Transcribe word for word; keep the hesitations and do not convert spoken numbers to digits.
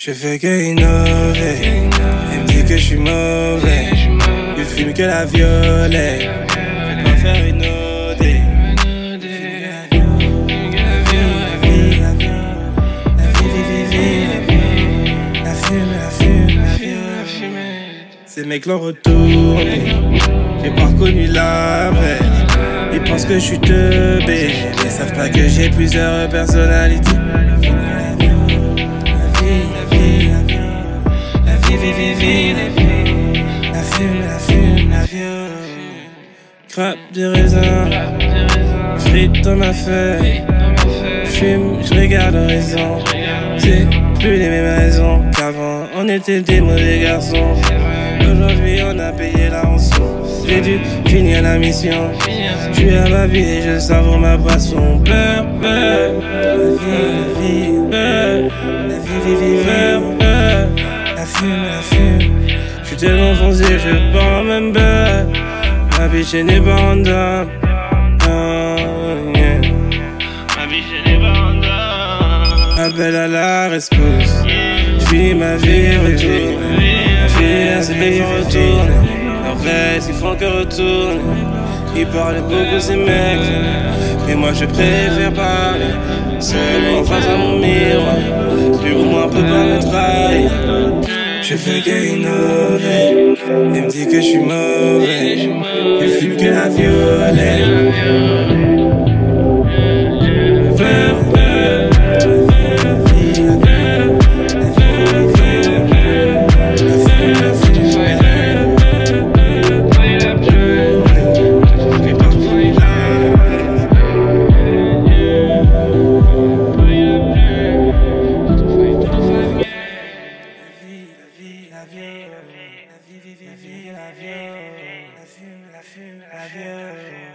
Je fais que innover. Elle me dit que je suis mauvais. Je fume que la violet. Je dois faire une O D. La fume, la fume, la fume, la fume. Ces mecs l'ont retourné. J'ai pas reconnu la vraie. Ils pensent que je suis teubé, mais savent pas que j'ai plusieurs personnalités. La fume, la fume, la viande. Crap de raisin, frites dans ma feuille. Fume, je regarde l'horizon. C'est plus les mêmes raisons qu'avant. On était des mauvais garçons. Aujourd'hui on a payé la rançon. J'ai dû finir la mission. Je suis à ma vie et je savoure ma boisson. Peur, peur, la vie, la vie, la vie, peur. La fume, la fume. J'suis tellement foncé, je pars même pas. Ma biche est née banda. Oh, yeah. Ma biche est née banda. Appel à la rescousse. J'finis ma vie, retourne. J'finis assez bien, retourne. En vrai, ils font que retourne. Ils parlent beaucoup, ces mecs. Mais moi, je préfère parler. Seul en face à mon miroir. Plus ou moins, on peut pas me trahir. Je fais que innover, elle me dit que je suis mauvais, je fume que la violette. Peur, peur, la vie, la vie, la vie, la vie, la fume, la fume, la vie.